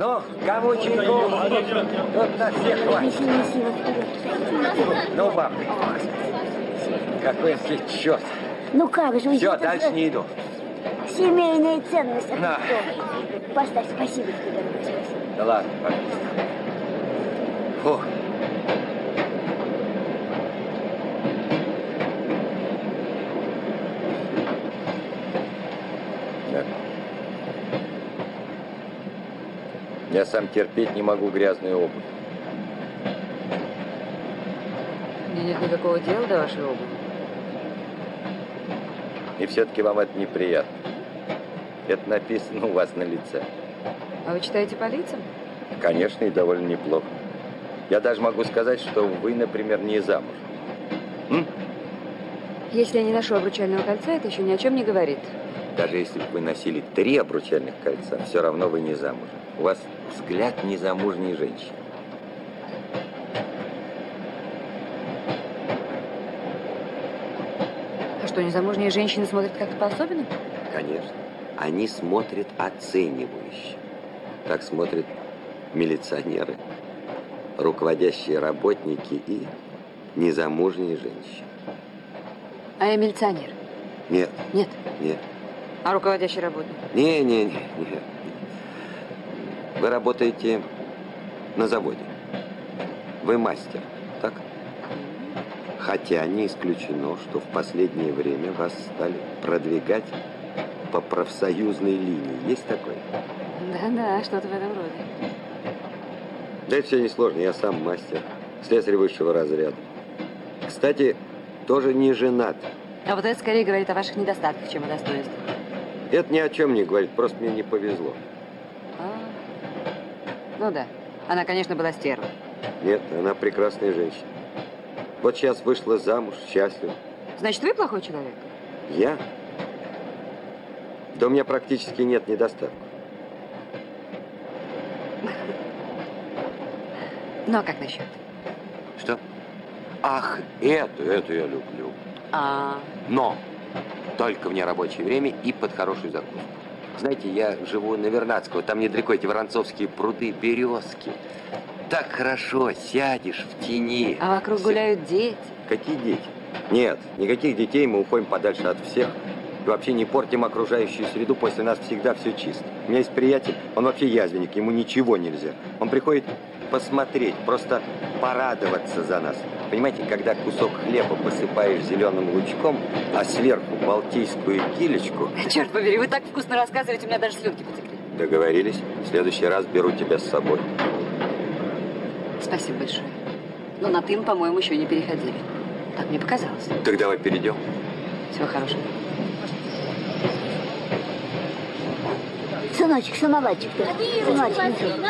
Ну, кому чайку, вот на всех хватит. Ну, баб, какой счет. Ну как же. Все, дальше не иду. Семейная ценность. На. Поставь, спасибо. Да ладно, пожалуйста. Фух. Я сам терпеть не могу грязную обувь. Мне нет никакого дела до вашей обуви. И все-таки вам это неприятно. Это написано у вас на лице. А вы читаете по лицам? Конечно, и довольно неплохо. Я даже могу сказать, что вы, например, не замуж. Если я не ношу обручального кольца, это еще ни о чем не говорит. Даже если бы вы носили 3 обручальных кольца, все равно вы не замуж. У вас взгляд незамужней женщины. А что, незамужние женщины смотрят как-то по-особенному? Конечно. Они смотрят оценивающе. Так смотрят милиционеры, руководящие работники и незамужние женщины. А я милиционер? Нет. Нет? Нет. А руководящий работник? Не. Вы работаете на заводе. Вы мастер, так? Хотя не исключено, что в последнее время вас стали продвигать по профсоюзной линии. Есть такое? Да, что-то в этом роде. Да это все несложно. Я сам мастер. Слесарь высшего разряда. Кстати, тоже не женат. А вот это скорее говорит о ваших недостатках, чем о достоинствах. Это ни о чем не говорит. Просто мне не повезло. Ну да. Она, конечно, была стерва. Нет, она прекрасная женщина. Вот сейчас вышла замуж, счастлива. Значит, вы плохой человек? Я? Да у меня практически нет недостатков. Ну, а как насчет? Что? Ах, эту я люблю. Но только вне рабочее время и под хорошую закуску. Знаете, я живу на Вернадского, там недалеко эти воронцовские пруды, березки. Так хорошо, сядешь в тени. А вокруг гуляют дети. Какие дети? Нет, никаких детей, мы уходим подальше от всех. И вообще не портим окружающую среду, после нас всегда все чисто. У меня есть приятель, он вообще язвенник, ему ничего нельзя. Он приходит посмотреть, просто порадоваться за нас. Понимаете, когда кусок хлеба посыпаешь зеленым лучком, а сверху балтийскую килечку... Черт побери, вы так вкусно рассказываете, у меня даже слюнки потекли. Договорились. В следующий раз беру тебя с собой. Спасибо большое. Но на ты, по-моему, еще не переходили. Так мне показалось. Так давай перейдем. Всего хорошего. Сыночек, самоварчик. Сыночек,